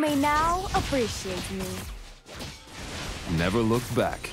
may now appreciate me. Never look back.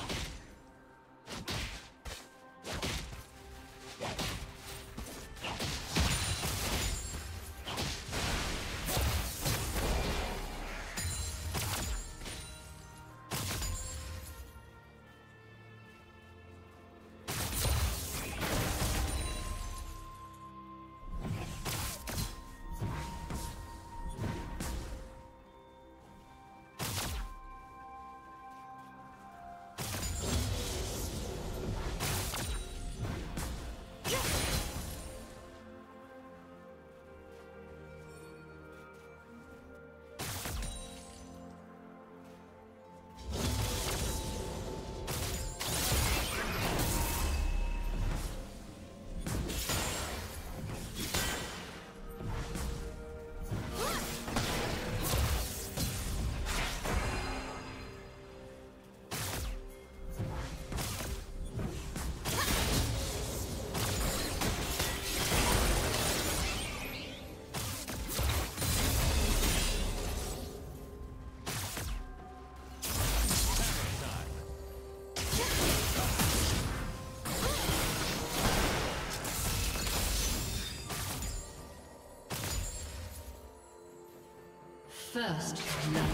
First love.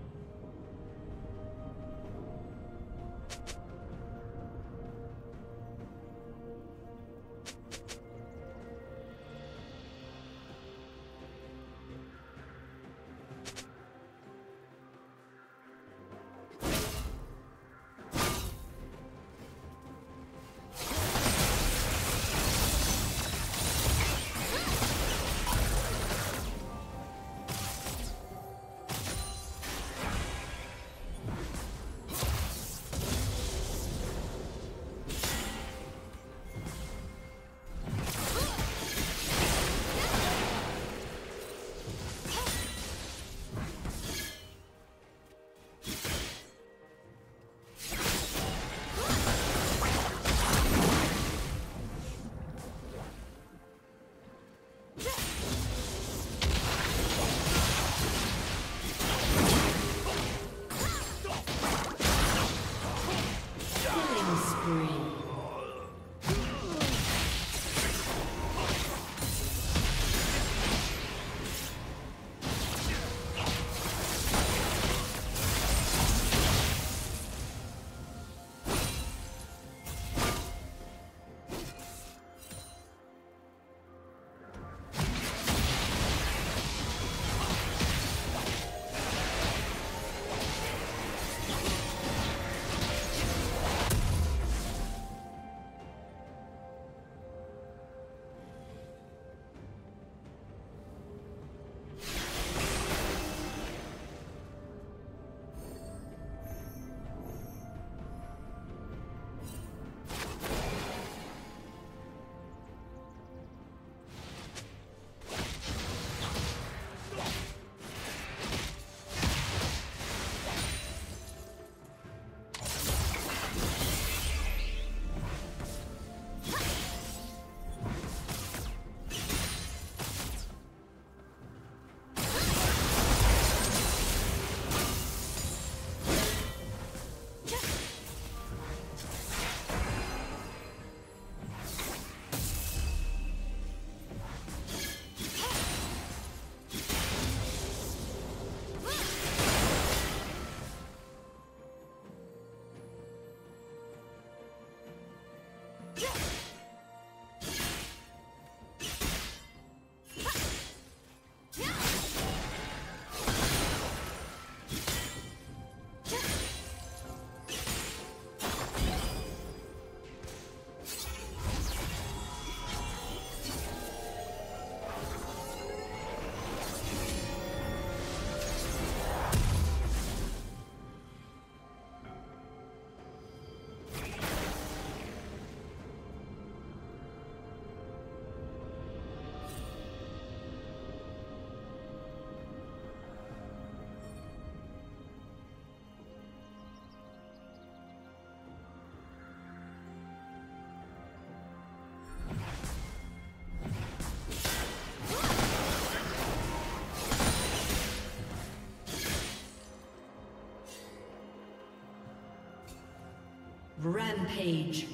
Rampage.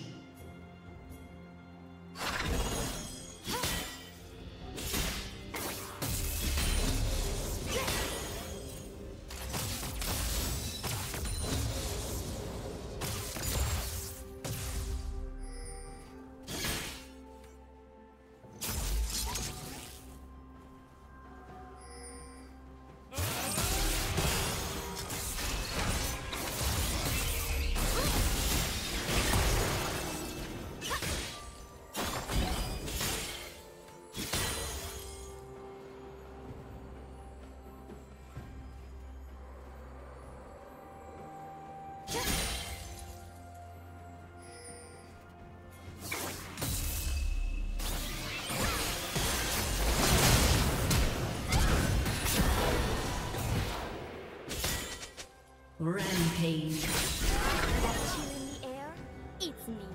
Rampage. That chew in the air, it's me.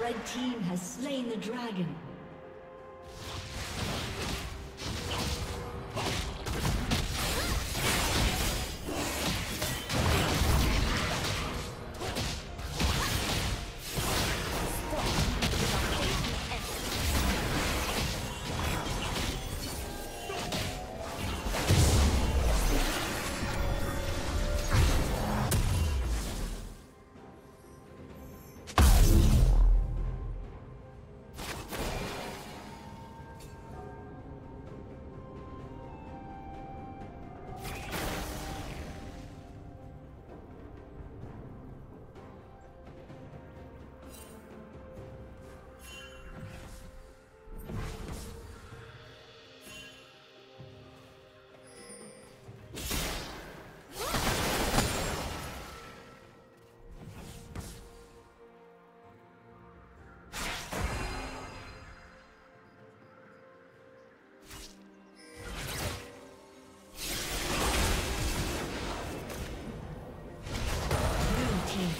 Red team has slain the dragon.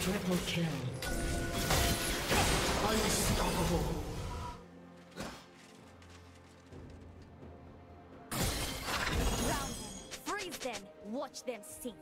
Triple kill. Unstoppable. Drown them, freeze them, watch them sink.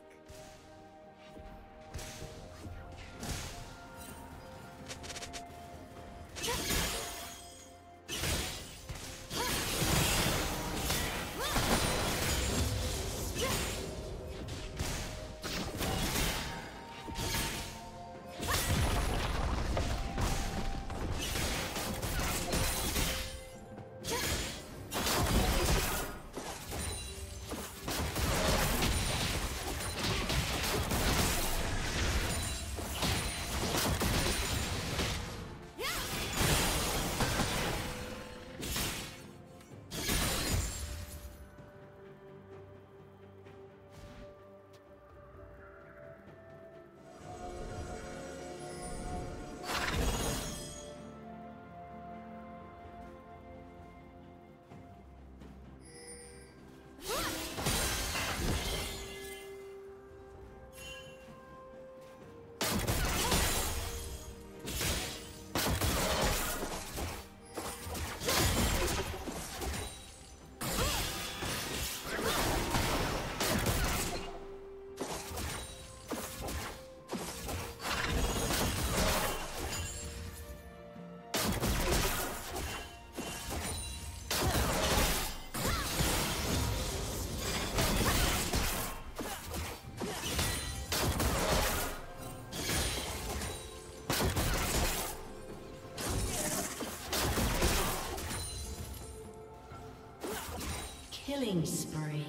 Killing spree.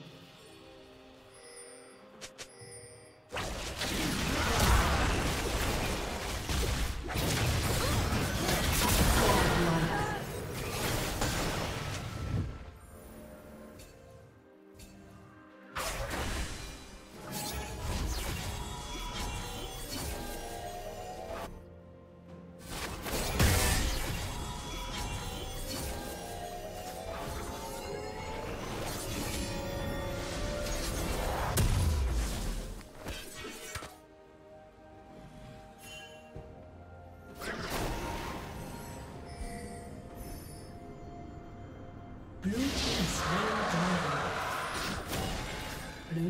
Blue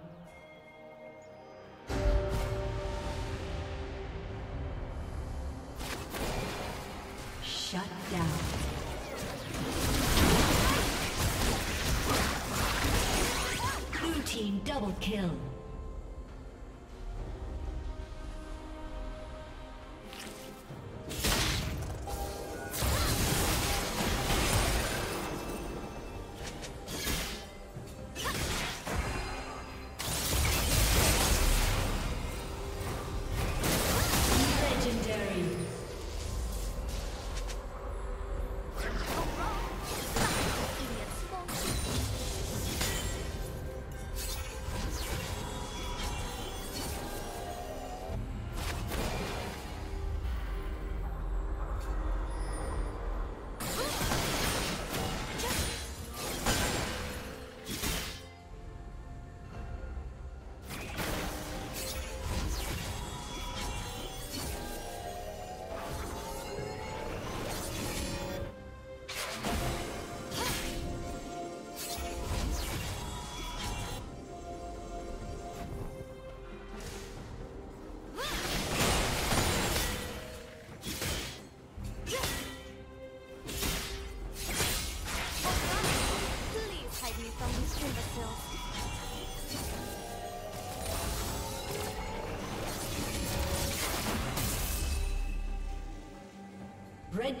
Shut down. Blue team double kill. Red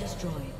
Destroyed.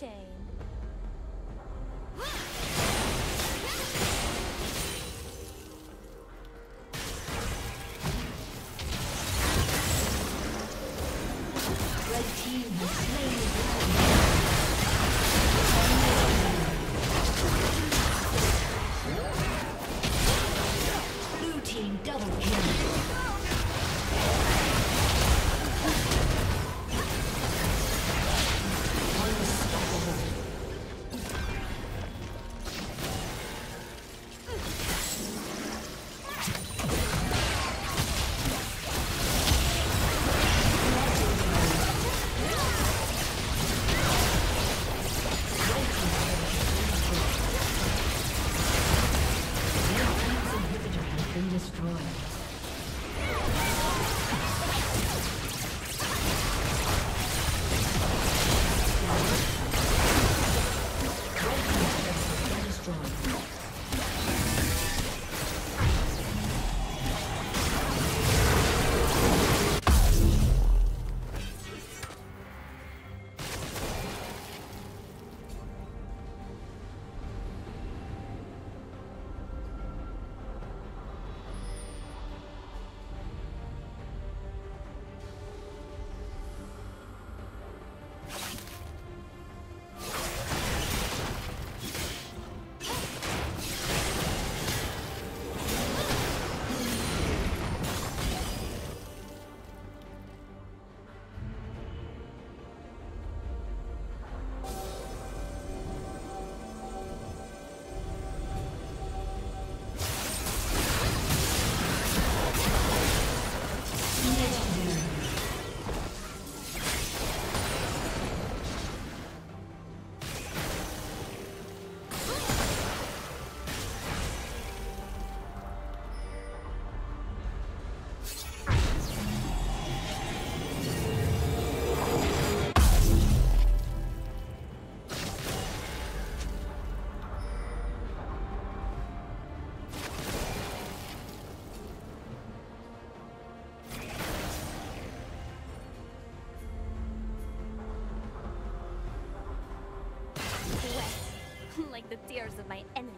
chain. The tears of my enemies.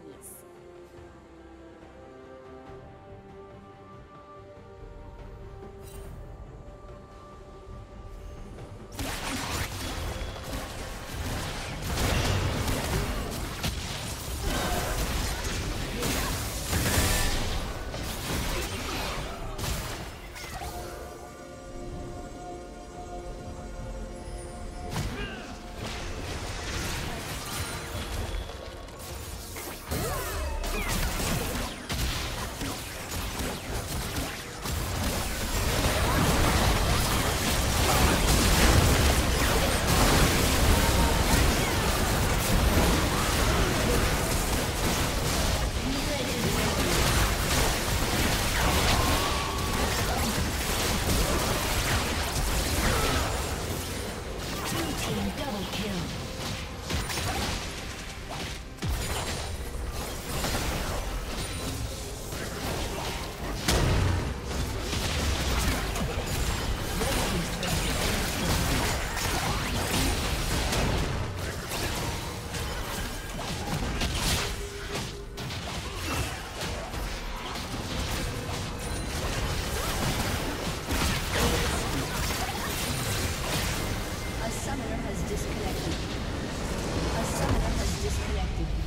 Disconnected. A summoner has disconnected.